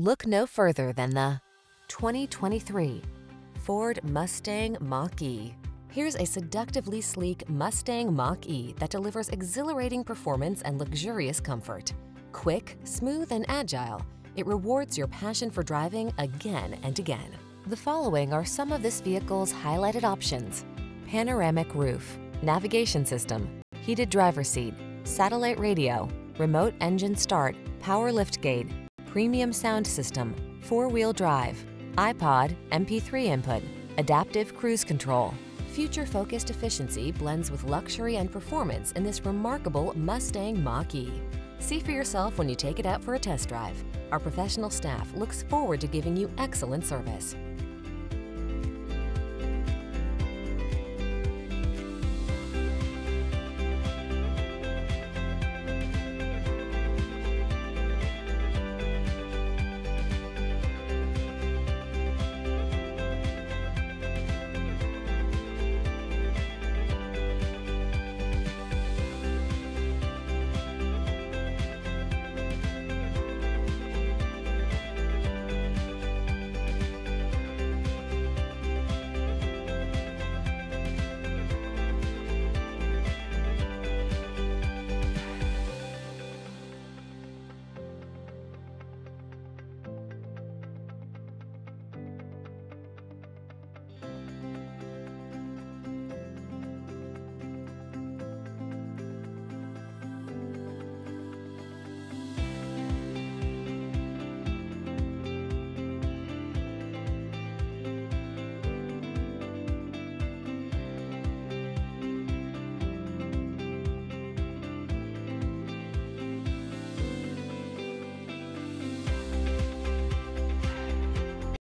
Look no further than the 2023 Ford Mustang Mach-E. Here's a seductively sleek Mustang Mach-E that delivers exhilarating performance and luxurious comfort. Quick, smooth, and agile, it rewards your passion for driving again and again. The following are some of this vehicle's highlighted options: panoramic roof, navigation system, heated driver's seat, satellite radio, remote engine start, power liftgate, premium sound system, four-wheel drive, iPod, MP3 input, adaptive cruise control. Future-focused efficiency blends with luxury and performance in this remarkable Mustang Mach-E. See for yourself when you take it out for a test drive. Our professional staff looks forward to giving you excellent service.